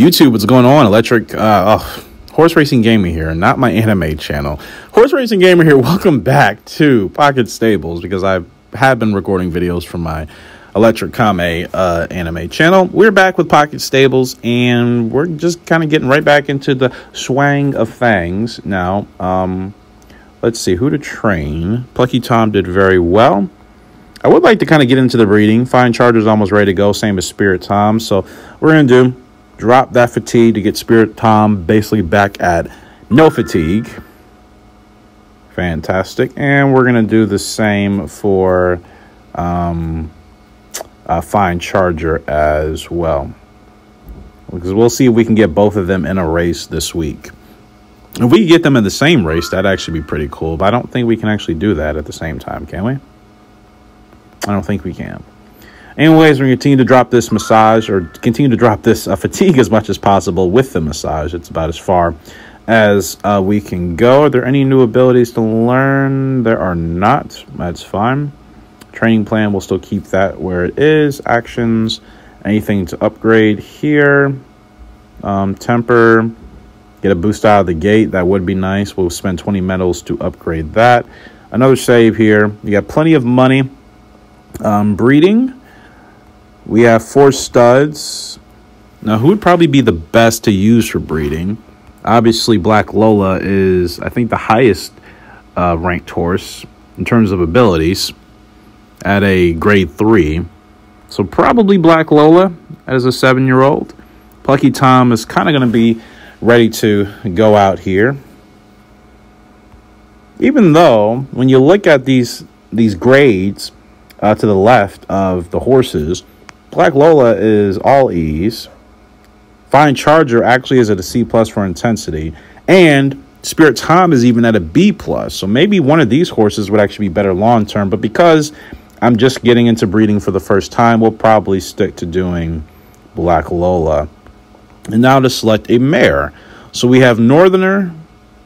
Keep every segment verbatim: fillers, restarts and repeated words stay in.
YouTube, what's going on? Electric, uh, oh, Horse Racing Gamer here, not my anime channel. Horse Racing Gamer here, welcome back to Pocket Stables, because I have been recording videos from my Electric Kame uh, anime channel. We're back with Pocket Stables, and we're just kind of getting right back into the swang of things now. Um, let's see, who to train? Plucky Tom did very well. I would like to kind of get into the breeding. Fine Charger's almost ready to go, same as Spirit Tom, so we're going to do... drop that fatigue to get Spirit Tom basically back at no fatigue. Fantastic. And we're going to do the same for um, uh, Fine Charger as well, because we'll see if we can get both of them in a race this week. If we get them in the same race, that'd actually be pretty cool. But I don't think we can actually do that at the same time, can we? I don't think we can. Anyways, we're going to continue to drop this massage, or continue to drop this uh, fatigue as much as possible with the massage. It's about as far as uh, we can go. Are there any new abilities to learn? There are not. That's fine. Training plan, we'll still keep that where it is. Actions, anything to upgrade here. Um, temper, get a boost out of the gate. That would be nice. We'll spend twenty medals to upgrade that. Another save here. You got plenty of money. Um, breeding. We have four studs. Now, who would probably be the best to use for breeding? Obviously, Black Lola is, I think, the highest uh, ranked horse in terms of abilities at a grade three. So probably Black Lola as a seven-year-old. Plucky Tom is kind of going to be ready to go out here. Even though, when you look at these, these grades uh, to the left of the horses... Black Lola is all E's. Fine Charger actually is at a C plus for intensity. And Spirit Tom is even at a B plus. So maybe one of these horses would actually be better long term. But because I'm just getting into breeding for the first time, we'll probably stick to doing Black Lola. And now to select a mare. So we have Northerner,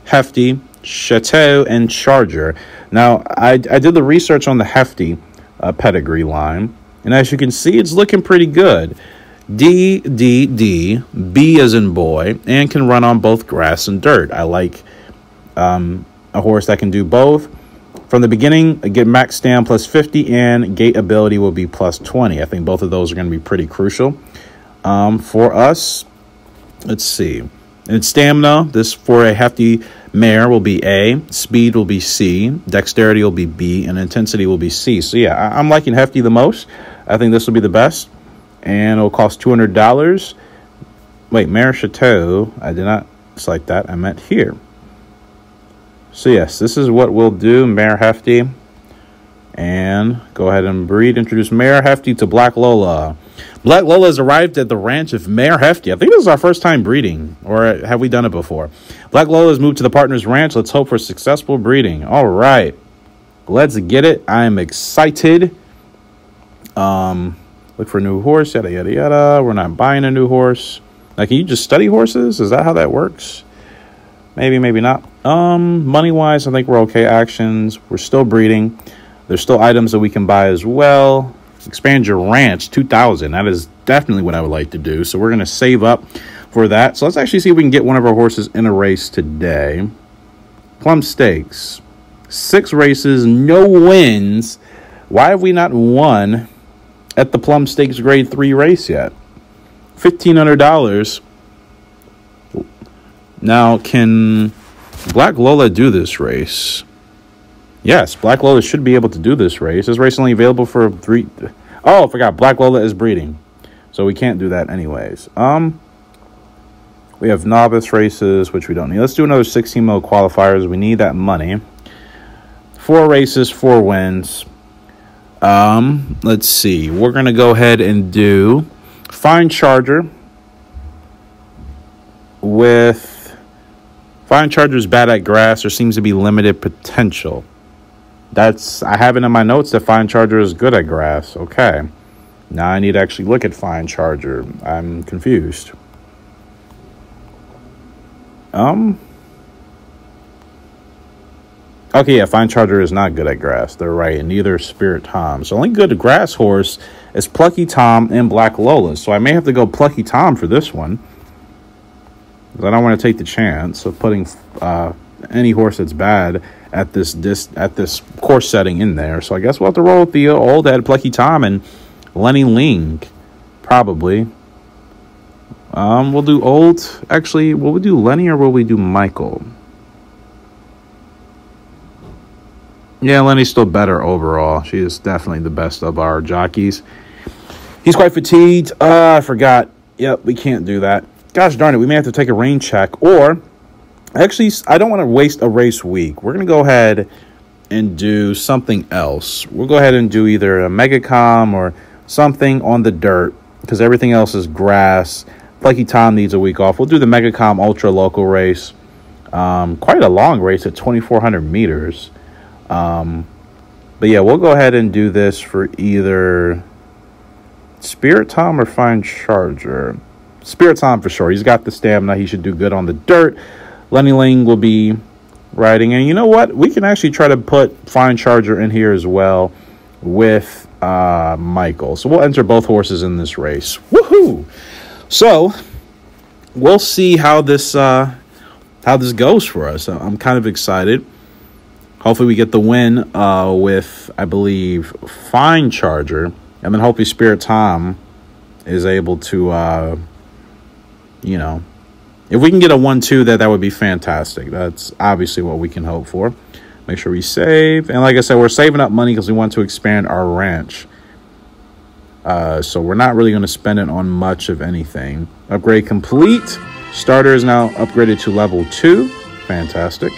Hefty, Chateau, and Charger. Now, I, I did the research on the Hefty uh, pedigree line. And as you can see, it's looking pretty good. D, D, D, B as in boy, and can run on both grass and dirt. I like um, a horse that can do both. From the beginning, get max stand plus fifty, and gait ability will be plus twenty. I think both of those are going to be pretty crucial um, for us. Let's see. And stamina, this for a hefty mare will be A, speed will be C, dexterity will be B, and intensity will be C. So yeah, I I'm liking Hefty the most. I think this will be the best, and it'll cost two hundred dollars. Wait, Mare Chateau, I did not select that. I meant here. So yes, this is what we'll do, Mare Hefty. And go ahead and breed. Introduce Mayor Hefty to Black Lola. Black Lola has arrived at the ranch of Mayor Hefty. I think this is our first time breeding, or have we done it before? Black Lola has moved to the partner's ranch. Let's hope for successful breeding. All right, let's get it. I'm excited. Um, look for a new horse. Yada yada yada. We're not buying a new horse. Now, can you just study horses? Is that how that works? Maybe, maybe not. Um, money wise, I think we're okay. Actions. We're still breeding. There's still items that we can buy as well. Expand your ranch, two thousand. That is definitely what I would like to do. So we're going to save up for that. So let's actually see if we can get one of our horses in a race today. Plum Stakes. Six races, no wins. Why have we not won at the Plum Stakes Grade three race yet? fifteen hundred dollars. Now, can Black Lola do this race? Yes, Black Lola should be able to do this race. This race is only available for three... Oh, I forgot. Black Lola is breeding. So we can't do that anyways. Um, we have novice races, which we don't need. Let's do another sixteen mil qualifiers. We need that money. Four races, four wins. Um, let's see. We're going to go ahead and do Fine Charger with... Fine Charger is bad at grass. There seems to be limited potential. That's, I have it in my notes that Fine Charger is good at grass. Okay. Now I need to actually look at Fine Charger. I'm confused. Um. Okay, yeah, Fine Charger is not good at grass. They're right, and neither is Spirit Tom. So only good grass horse is Plucky Tom and Black Lola. So I may have to go Plucky Tom for this one. because I don't want to take the chance of putting uh, any horse that's bad at this dis at this course setting in there. So I guess we'll have to roll with the old head Plucky Tom and Lenny Ling, probably. Um, we'll do old. Actually, will we do Lenny or will we do Michael? Yeah, Lenny's still better overall. She is definitely the best of our jockeys. He's quite fatigued. Uh, I forgot. Yep, we can't do that. Gosh darn it, we may have to take a rain check. Or, actually, I don't want to waste a race week. We're going to go ahead and do something else. We'll go ahead and do either a Megacom or something on the dirt, because everything else is grass. Plucky Tom needs a week off. We'll do the Megacom Ultra local race. Um, quite a long race at twenty-four hundred meters. Um, but yeah, we'll go ahead and do this for either Spirit Tom or Fine Charger. Spirit Tom for sure. He's got the stamina. He should do good on the dirt. Lenny Ling will be riding. And you know what? We can actually try to put Fine Charger in here as well with uh, Michael. So we'll enter both horses in this race. Woohoo! So we'll see how this uh, how this goes for us. I'm kind of excited. Hopefully we get the win uh, with, I believe, Fine Charger. And then hopefully Spirit Tom is able to, uh, you know, if we can get a one two, that, that would be fantastic. That's obviously what we can hope for. Make sure we save. And like I said, we're saving up money because we want to expand our ranch. Uh, so we're not really going to spend it on much of anything. Upgrade complete. Starter is now upgraded to level two. Fantastic.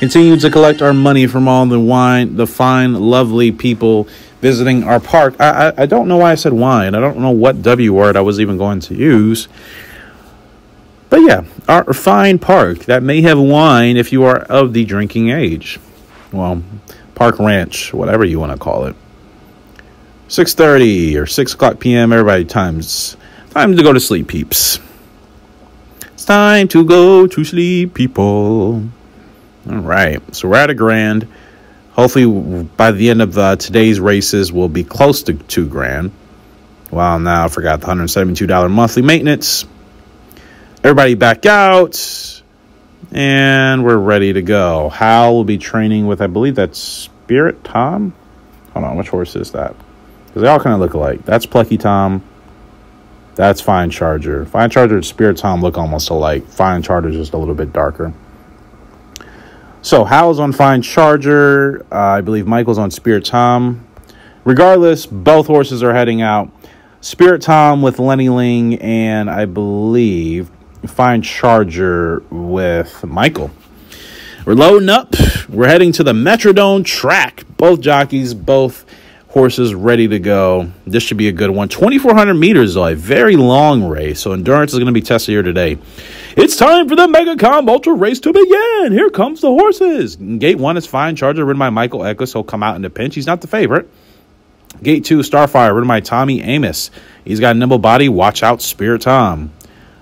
Continue to collect our money from all the wine, the fine, lovely people visiting our park. I, I, I don't know why I said wine. I don't know what W word I was even going to use. But yeah, our fine park that may have wine if you are of the drinking age. Well, park ranch, whatever you want to call it. six thirty or six o'clock p m Everybody, times time to go to sleep, peeps. It's time to go to sleep, people. All right, so we're at a grand. Hopefully, by the end of the, today's races, we'll be close to two grand. Wow, now I forgot the one hundred seventy-two dollar monthly maintenance. Everybody back out. And we're ready to go. Hal will be training with, I believe that's Spirit Tom. Hold on, which horse is that? Because they all kind of look alike. That's Plucky Tom. That's Fine Charger. Fine Charger and Spirit Tom look almost alike. Fine Charger is just a little bit darker. So Hal's on Fine Charger. Uh, I believe Michael's on Spirit Tom. Regardless, both horses are heading out. Spirit Tom with Lenny Ling and I believe Fine Charger with Michael. We're loading up. We're heading to the Metrodome track. Both jockeys, both horses ready to go. This should be a good one. twenty-four hundred meters, though, a very long race. So endurance is going to be tested here today. It's time for the Megacom Ultra race to begin. Here comes the horses. Gate one is Fine Charger, ridden by Michael Equus. He'll come out in the pinch. He's not the favorite. Gate two, Starfire, ridden by Tommy Amos. He's got a nimble body. Watch out, Spirit Tom.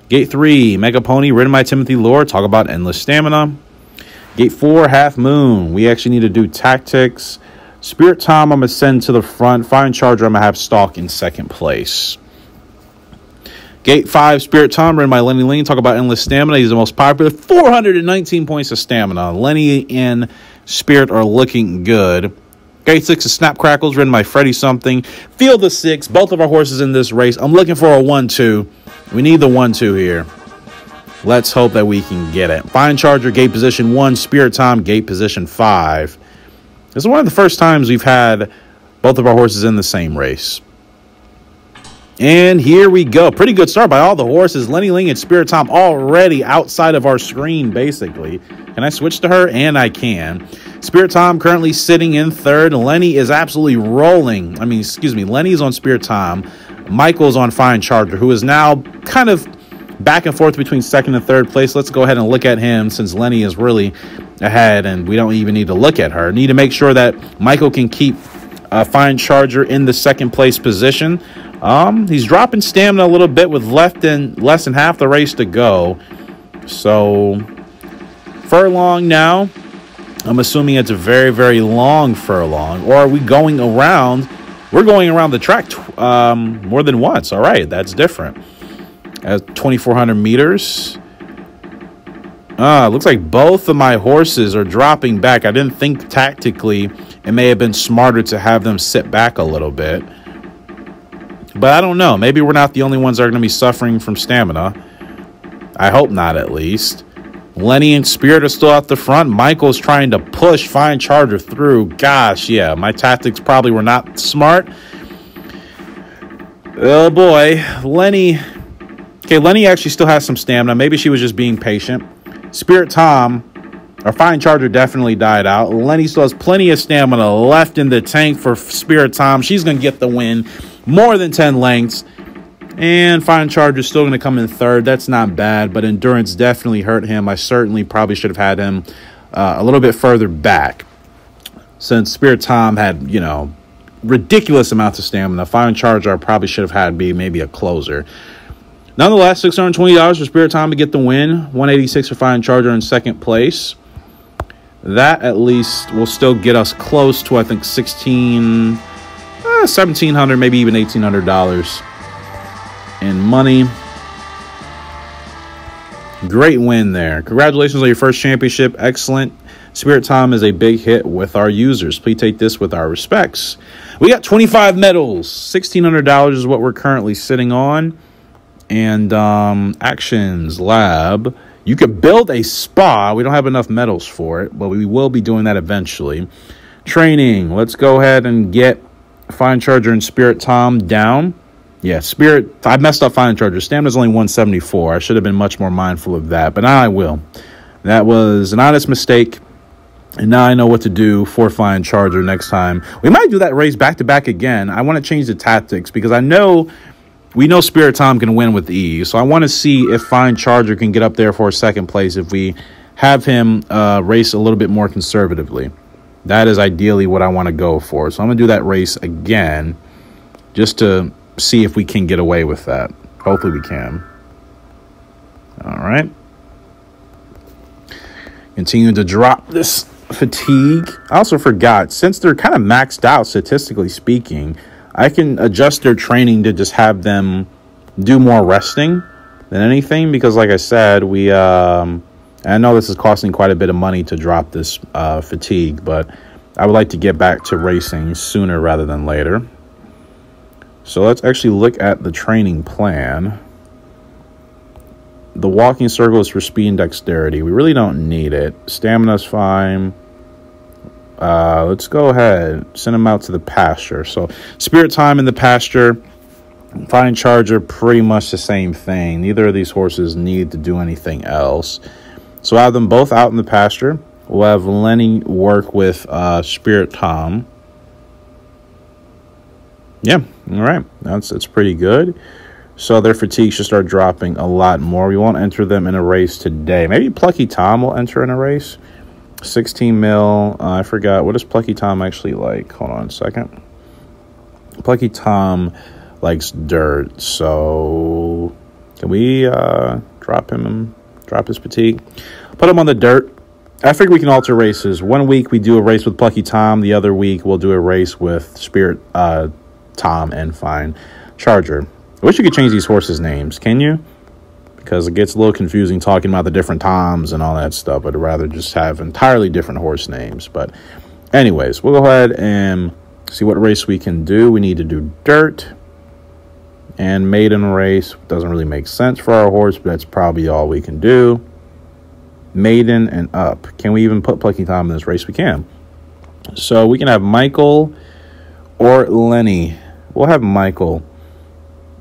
Gate three, Mega Pony, ridden by Timothy Lord. Talk about endless stamina. Gate four, Half Moon. We actually need to do tactics. Spirit Tom, I'm going to send to the front. Fine Charger, I'm going to have stalk in second place. Gate five, Spirit Tom, ridden by Lenny Lane. Talk about endless stamina. He's the most popular. four hundred nineteen points of stamina. Lenny and Spirit are looking good. Gate six is Snap Crackles, ridden by Freddy Something. Feel the six. Both of our horses in this race. I'm looking for a one two. We need the one two here. Let's hope that we can get it. Fine Charger, gate position one. Spirit Tom, gate position five. This is one of the first times we've had both of our horses in the same race. And here we go. Pretty good start by all the horses. Lenny Ling and Spirit Tom already outside of our screen, basically. Can I switch to her? And I can. Spirit Tom currently sitting in third. Lenny is absolutely rolling. I mean, excuse me. Lenny's on Spirit Tom. Michael's on Fine Charger, who is now kind of back and forth between second and third place. Let's go ahead and look at him since Lenny is really ahead and we don't even need to look at her. Need to make sure that Michael can keep uh, Fine Charger in the second place position. Um, he's dropping stamina a little bit with left and less than half the race to go. So furlong now. I'm assuming it's a very, very long furlong. Or are we going around? We're going around the track um, more than once. All right, that's different. at twenty-four hundred meters. Ah, looks like both of my horses are dropping back. I didn't think tactically it may have been smarter to have them sit back a little bit. But I don't know. Maybe we're not the only ones that are going to be suffering from stamina. I hope not, at least. Lenny and Spirit are still at the front. Michael's trying to push Fine Charger through. Gosh, yeah. My tactics probably were not smart. Oh, boy. Lenny. Okay, Lenny actually still has some stamina. Maybe she was just being patient. Spirit Tom, or Fine Charger, definitely died out. Lenny still has plenty of stamina left in the tank for Spirit Tom. She's going to get the win. More than ten lengths. And Fine Charger still going to come in third. That's not bad, but endurance definitely hurt him. I certainly probably should have had him uh, a little bit further back, since Spirit Tom had, you know, ridiculous amounts of stamina. Fine Charger I probably should have had be maybe a closer. Nonetheless, six hundred twenty dollars for Spirit Tom to get the win. one hundred eighty-six dollars for Fine Charger in second place. That at least will still get us close to, I think, sixteen, eh, seventeen hundred dollars, maybe even eighteen hundred dollars. And money. Great win there. Congratulations on your first championship. Excellent. Spirit Tom is a big hit with our users. Please take this with our respects. We got twenty-five medals. sixteen hundred dollars is what we're currently sitting on. And um, Actions Lab. You could build a spa. We don't have enough medals for it, but we will be doing that eventually. Training. Let's go ahead and get Fine Charger and Spirit Tom down. Yeah, Spirit, I messed up Fine Charger. Stamina's only one seventy-four. I should have been much more mindful of that, but now I will. That was an honest mistake, and now I know what to do for Fine Charger next time. We might do that race back-to-back again. I want to change the tactics because I know we know Spirit Tom can win with ease, so I want to see if Fine Charger can get up there for a second place if we have him uh, race a little bit more conservatively. That is ideally what I want to go for, so I'm going to do that race again just to see if we can get away with that. Hopefully we can. All right. Continue to drop this fatigue. I also forgot, since they're kind of maxed out statistically speaking, I can adjust their training to just have them do more resting than anything, because like I said, we um I know this is costing quite a bit of money to drop this uh fatigue, but I would like to get back to racing sooner rather than later. So let's actually look at the training plan. The walking circle is for speed and dexterity. We really don't need it. Stamina's fine. Uh, let's go ahead. Send him out to the pasture. So Spirit Time in the pasture. Fine Charger, pretty much the same thing. Neither of these horses need to do anything else. So I'll have them both out in the pasture. We'll have Lenny work with uh, Spirit Tom. Yeah, all right. That's, that's pretty good. So their fatigue should start dropping a lot more. We won't enter them in a race today. Maybe Plucky Tom will enter in a race. sixteen mil. Uh, I forgot. What is Plucky Tom actually like? Hold on a second. Plucky Tom likes dirt. So can we uh, drop him, drop his fatigue? Put him on the dirt. I think we can alter races. One week we do a race with Plucky Tom. The other week we'll do a race with Spirit uh, Tom and Fine Charger. I wish you could change these horses' names, can you? Because it gets a little confusing talking about the different Toms and all that stuff. I'd rather just have entirely different horse names. But anyways, we'll go ahead and see what race we can do. We need to do dirt. And maiden race doesn't really make sense for our horse, but that's probably all we can do. Maiden and up. Can we even put Plucky Tom in this race? We can. So we can have Michael or Lenny. We'll have Michael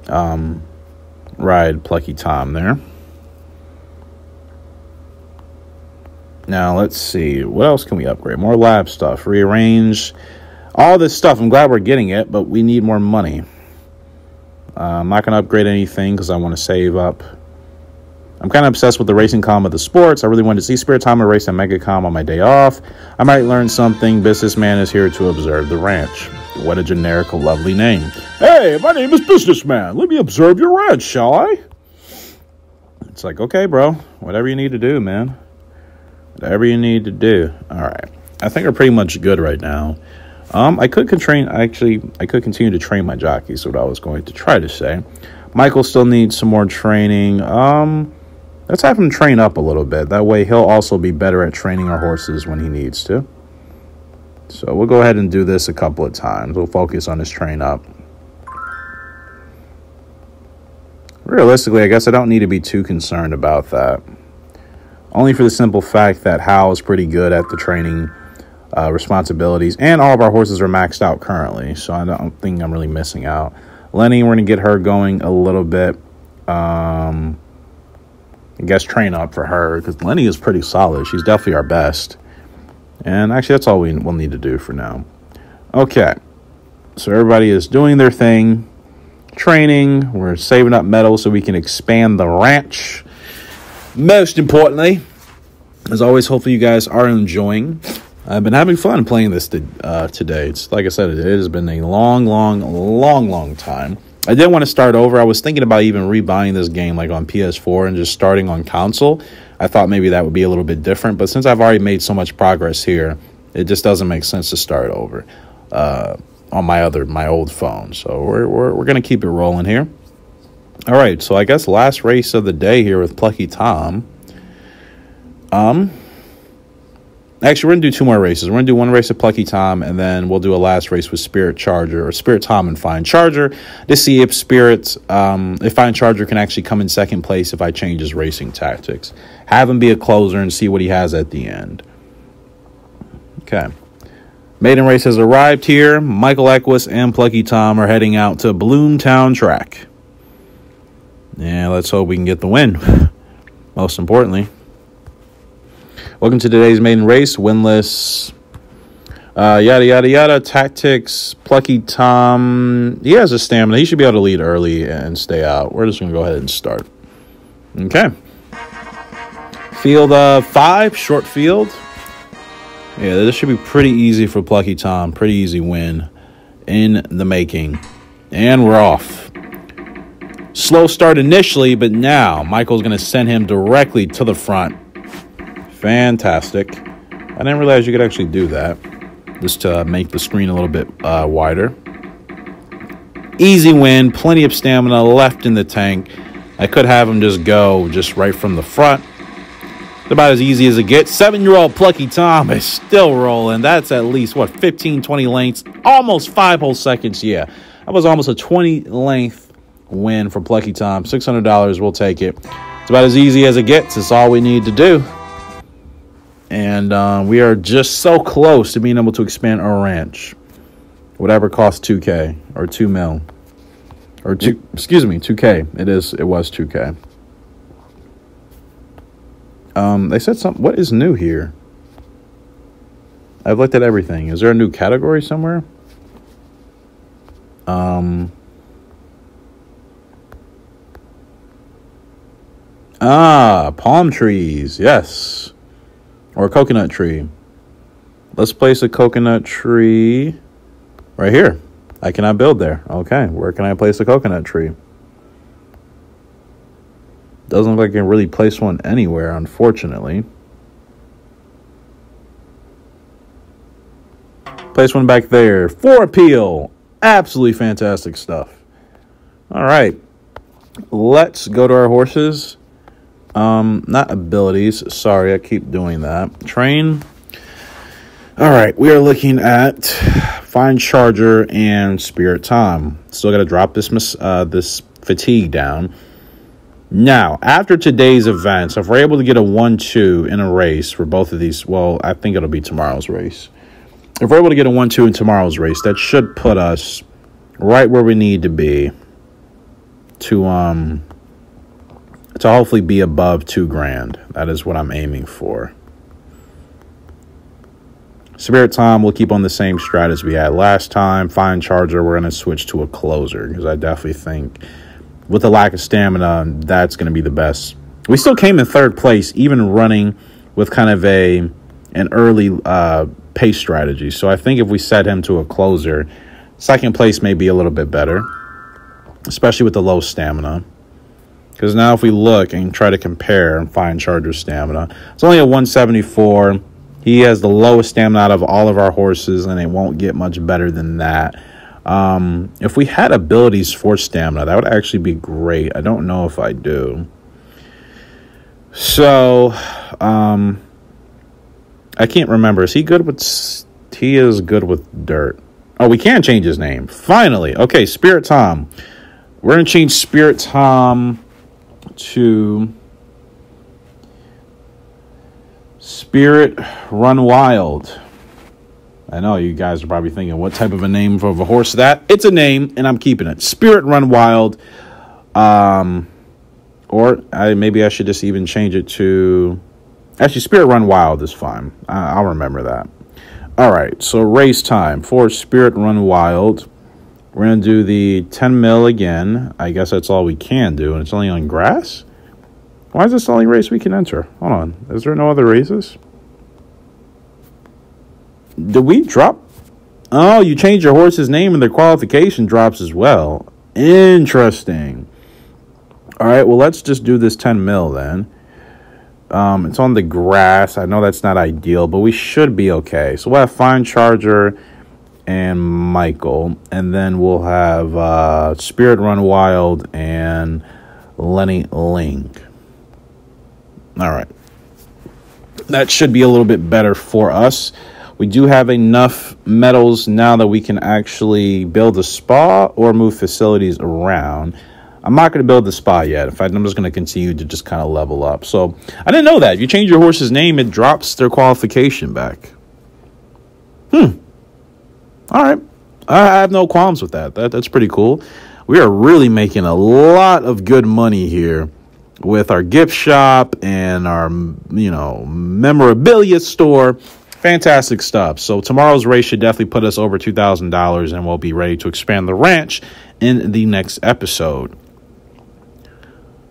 um, ride Plucky Tom there. Now, let's see. What else can we upgrade? More lab stuff. Rearrange. All this stuff. I'm glad we're getting it, but we need more money. Uh, I'm not going to upgrade anything because I want to save up. I'm kind of obsessed with the racing column of the sports. I really wanted to see Spirit Tom race at Megacom on my day off. I might learn something. Businessman is here to observe the ranch. What a generic, lovely name. Hey, my name is Businessman. Let me observe your ranch, shall I? It's like, okay, bro. Whatever you need to do, man. Whatever you need to do. All right. I think we're pretty much good right now. Um, I could train. Actually, I could continue to train my jockeys. Is what I was going to try to say. Michael still needs some more training. Um, let's have him train up a little bit. That way he'll also be better at training our horses when he needs to. So we'll go ahead and do this a couple of times. We'll focus on his train up. Realistically, I guess I don't need to be too concerned about that. Only for the simple fact that Hal is pretty good at the training uh, responsibilities. And all of our horses are maxed out currently. So I don't think I'm really missing out. Lenny, we're going to get her going a little bit. Um, I guess train up for her. Because Lenny is pretty solid. She's definitely our best. And actually, that's all we will need to do for now. Okay. So everybody is doing their thing. Training. We're saving up metal so we can expand the ranch. Most importantly, as always, hopefully you guys are enjoying. I've been having fun playing this to, uh, today. It's like I said, it has been a long, long, long, long time. I did want to start over. I was thinking about even rebuying this game like on P S four and just starting on console. I thought maybe that would be a little bit different. But since I've already made so much progress here, it just doesn't make sense to start over uh, on my other, my old phone. So we're, we're, we're going to keep it rolling here. All right, so I guess last race of the day here with Plucky Tom. Um, actually, we're going to do two more races. We're going to do one race with Plucky Tom, and then we'll do a last race with Spirit Charger, or Spirit Tom and Fine Charger, to see if Spirit, um, if Fine Charger can actually come in second place if I change his racing tactics. Have him be a closer and see what he has at the end. Okay. Maiden race has arrived here. Michael Equus and Plucky Tom are heading out to Bloomtown Track. Yeah, let's hope we can get the win, most importantly. Welcome to today's maiden race, winless, uh, yada, yada, yada, tactics, Plucky Tom. He has a stamina. He should be able to lead early and stay out. We're just going to go ahead and start. Okay. Field uh, five, short field. Yeah, this should be pretty easy for Plucky Tom. Pretty easy win in the making. And we're off. Slow start initially, but now Michael's going to send him directly to the front. Fantastic. I didn't realize you could actually do that. Just to make the screen a little bit uh, wider. Easy win. Plenty of stamina left in the tank. I could have him just go just right from the front. It's about as easy as it gets. Seven-year-old Plucky Tom is still rolling. That's at least, what, fifteen, twenty lengths. Almost five whole seconds. Yeah, that was almost a twenty-length win for Plucky Tom. Six hundred dollars, we'll take it. It's about as easy as it gets. It's all we need to do. And uh, we are just so close to being able to expand our ranch. Whatever costs two K or two mil or two, excuse me, two K. It is, it was two K. Um, they said something. What is new here? I've looked at everything. Is there a new category somewhere? Um. Ah, palm trees, yes. Or a coconut tree. Let's place a coconut tree right here. I cannot build there. Okay, where can I place a coconut tree? Doesn't look like I can really place one anywhere, unfortunately. Place one back there. For appeal. Absolutely fantastic stuff. All right. Let's go to our horses. Um, not abilities. Sorry, I keep doing that. Train. All right, we are looking at Fine Charger and Spirit Tom. Still got to drop this mis uh, this fatigue down. Now, after today's events, if we're able to get a one two in a race for both of these, well, I think it'll be tomorrow's race. If we're able to get a one two in tomorrow's race, that should put us right where we need to be to, um... to hopefully be above two grand. That is what I'm aiming for. Spirit Tom, we'll keep on the same strat as we had last time. Fine Charger, we're going to switch to a closer. Because I definitely think with the lack of stamina, that's going to be the best. We still came in third place, even running with kind of a an early uh, pace strategy. So I think if we set him to a closer, second place may be a little bit better. Especially with the low stamina. Because now if we look and try to compare and find Charger's stamina, it's only a one seventy-four. He has the lowest stamina out of all of our horses, and it won't get much better than that. Um, if we had abilities for stamina, that would actually be great. I don't know if I do. So, um, I can't remember. Is he good with... He is good with dirt. Oh, we can change his name. Finally. Okay, Spirit Tom. We're going to change Spirit Tom to... Spirit Run Wild. I know you guys are probably thinking, what type of a name for a horse that? It's a name, and I'm keeping it. Spirit Run Wild. Um, or I, maybe I should just even change it to... Actually, Spirit Run Wild is fine. I, I'll remember that. All right, so race time for Spirit Run Wild. We're going to do the ten mil again. I guess that's all we can do, and it's only on grass? Why is this the only race we can enter? Hold on. Is there no other races? Did we drop? Oh, you change your horse's name and their qualification drops as well. Interesting. All right, well, let's just do this ten mil then. Um, it's on the grass. I know that's not ideal, but we should be okay. So we'll have Fine Charger and Michael. And then we'll have uh, Spirit Run Wild and Lenny Ling. All right. That should be a little bit better for us. We do have enough metals now that we can actually build a spa or move facilities around. I'm not going to build the spa yet. In fact, I'm just going to continue to just kind of level up. So I didn't know that. If you change your horse's name, it drops their qualification back. Hmm. All right. I have no qualms with that. that. That's pretty cool. We are really making a lot of good money here with our gift shop and our, you know, memorabilia store. Fantastic stuff. So tomorrow's race should definitely put us over two thousand dollars, and we'll be ready to expand the ranch in the next episode.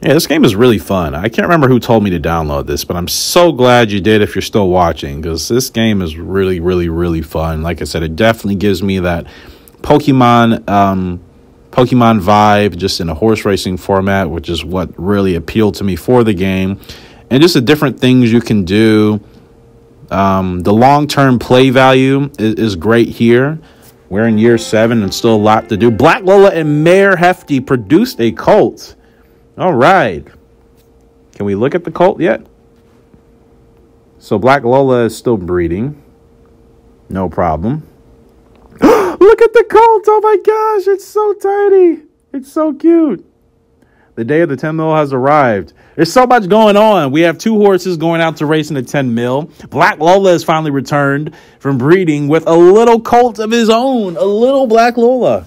Yeah, this game is really fun. I can't remember who told me to download this, but I'm so glad you did if you're still watching, because this game is really, really, really fun. Like I said, it definitely gives me that Pokemon um, Pokemon vibe, just in a horse racing format, which is what really appealed to me for the game. And just the different things you can do. Um, the long-term play value is, is great here. We're in year seven and still a lot to do. Black Lola and Mayor Hefty produced a colt. All right. Can we look at the colt yet? So Black Lola is still breeding. No problem. Look at the colt. Oh, my gosh. It's so tiny. It's so cute. The day of the ten mil has arrived. There's so much going on. We have two horses going out to race in the ten mil. Black Lola has finally returned from breeding with a little colt of his own. A little Black Lola.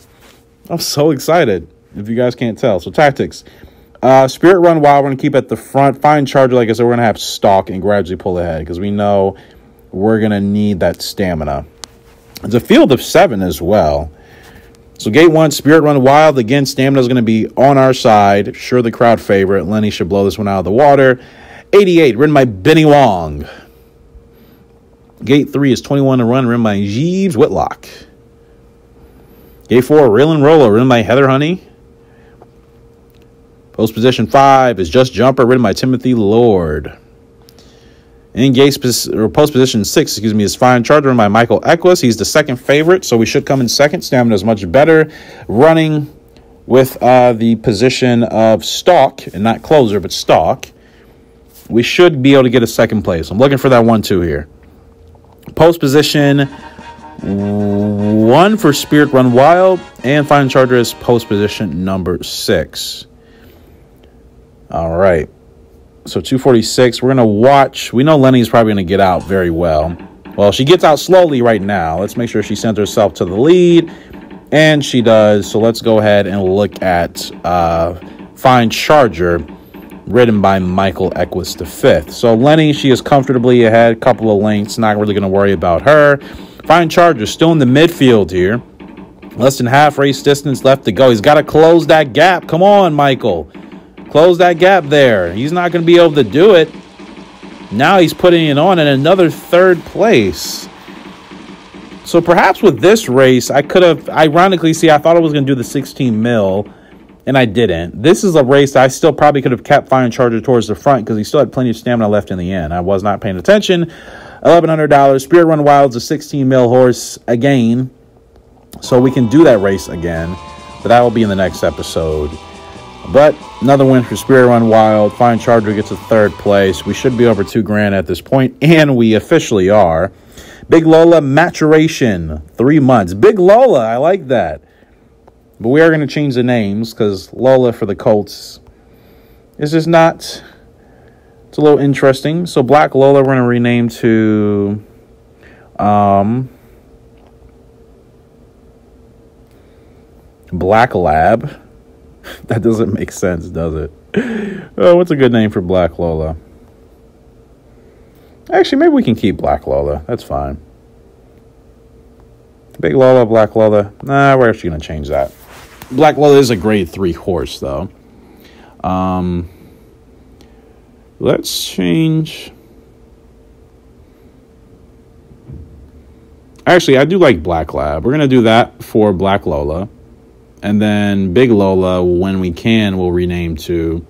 I'm so excited, if you guys can't tell. So tactics. Uh, Spirit Run Wild, we're going to keep at the front. Fine Charger, like I said, we're going to have stalk and gradually pull ahead, because we know we're going to need that stamina. It's a field of seven as well. So gate one, Spirit Run Wild. Again, stamina is going to be on our side. Sure, the crowd favorite. Lenny should blow this one out of the water. eighty-eight, ridden by Benny Wong. Gate three is twenty-one to run, ridden by Jeeves Whitlock. Gate four, Reel and Roller, ridden by Heather Honey. Post position five is Just Jumper, ridden by Timothy Lord. In gate or post position six, excuse me, is Fine Charger by Michael Equus. He's the second favorite, so we should come in second. Stamina is much better. Running with uh, the position of stalk, and not closer, but stalk, we should be able to get a second place. I'm looking for that one two here. Post position one for Spirit Run Wild, and Fine Charger is post position number six. All right. So two forty-six, we're going to watch. We know Lenny's probably going to get out very well. Well, she gets out slowly right now. Let's make sure she sends herself to the lead. And she does. So let's go ahead and look at uh, Fine Charger, ridden by Michael Equus the fifth. So Lenny, she is comfortably ahead. A couple of lengths. Not really going to worry about her. Fine Charger still in the midfield here. Less than half race distance left to go. He's got to close that gap. Come on, Michael. Close that gap there. He's not going to be able to do it. Now he's putting it on in another third place. So perhaps with this race, I could have, ironically, see, I thought I was going to do the sixteen mil, and I didn't. This is a race that I still probably could have kept Fine Charger towards the front, because he still had plenty of stamina left in the end. I was not paying attention. eleven hundred dollars. Spirit Run Wild's a sixteen mil horse again. So we can do that race again, but that will be in the next episode. But another win for Spirit Run Wild. Fine Charger gets a third place. We should be over two grand at this point, and we officially are. Big Lola maturation, three months. Big Lola, I like that. But we are going to change the names because Lola for the Colts is just not. It's a little interesting. So Black Lola, we're going to rename to. Um, Black Lab. That doesn't make sense, does it? Oh, what's a good name for Black Lola? Actually, maybe we can keep Black Lola. That's fine. Big Lola, Black Lola. Nah, we're actually going to change that. Black Lola is a grade three horse, though. Um, let's change... Actually, I do like Black Lab. We're going to do that for Black Lola. And then Big Lola, when we can, we'll rename to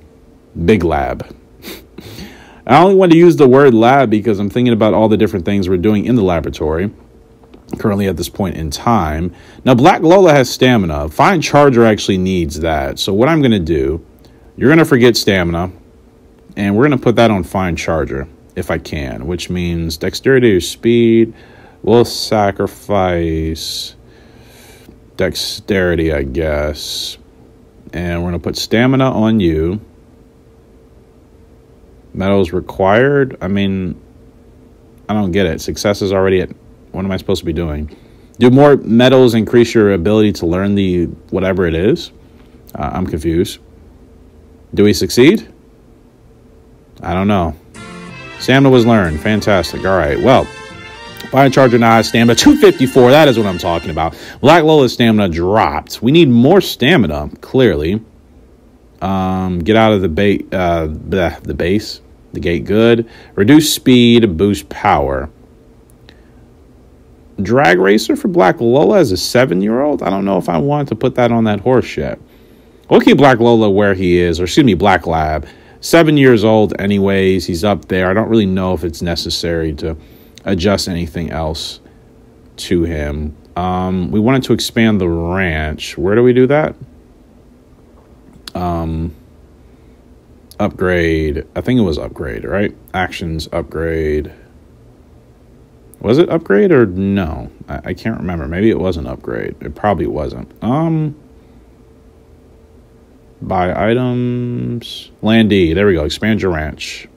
Big Lab. I only want to use the word lab because I'm thinking about all the different things we're doing in the laboratory currently at this point in time. Now, Black Lola has stamina. Fine Charger actually needs that. So what I'm going to do, you're going to forget stamina, and we're going to put that on Fine Charger if I can, which means dexterity or speed will sacrifice... dexterity, I guess. And we're going to put stamina on you. Medals required? I mean, I don't get it. Success is already at... What am I supposed to be doing? Do more medals increase your ability to learn the... whatever it is? Uh, I'm confused. Do we succeed? I don't know. Stamina was learned. Fantastic. All right. Well... Fire Charger now has stamina two fifty-four. That is what I'm talking about. Black Lola's stamina dropped. We need more stamina, clearly. Um, get out of the base. Uh, bleh, the base. The gate. Good. Reduce speed. Boost power. Drag racer for Black Lola as a seven-year-old. I don't know if I want to put that on that horse yet. We'll keep Black Lola where he is, or excuse me, Black Lab. Seven years old, anyways. He's up there. I don't really know if it's necessary to adjust anything else to him. Um, we wanted to expand the ranch. Where do we do that? Um, upgrade. I think it was upgrade, right? Actions, upgrade. Was it upgrade or no? I, I can't remember. Maybe it wasn't upgrade. It probably wasn't. Um, buy items. Landee. There we go. Expand your ranch.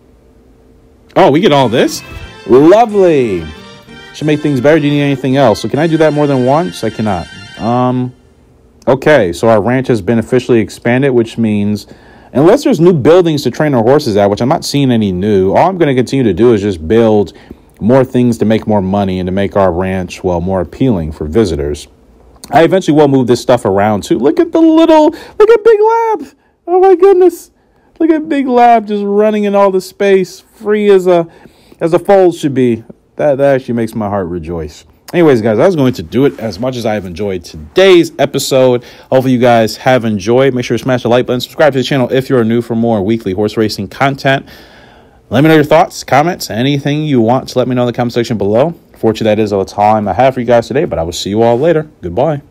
Oh, we get all this? Lovely. Should make things better. Do you need anything else? So can I do that more than once? I cannot. Um, okay, so our ranch has been officially expanded, which means unless there's new buildings to train our horses at, which I'm not seeing any new, all I'm going to continue to do is just build more things to make more money and to make our ranch, well, more appealing for visitors. I eventually will move this stuff around too. Look at the little, look at Big Lab. Oh my goodness. Look at Big Lab just running in all the space, free as a... as the fold should be. That, that actually makes my heart rejoice. Anyways, guys, I was going to do it as much as I have enjoyed today's episode. Hopefully you guys have enjoyed. Make sure to smash the like button. Subscribe to the channel if you're new for more weekly horse racing content. Let me know your thoughts, comments, anything you want. So let me know in the comment section below. Fortunately, that is all the time I have for you guys today, but I will see you all later. Goodbye.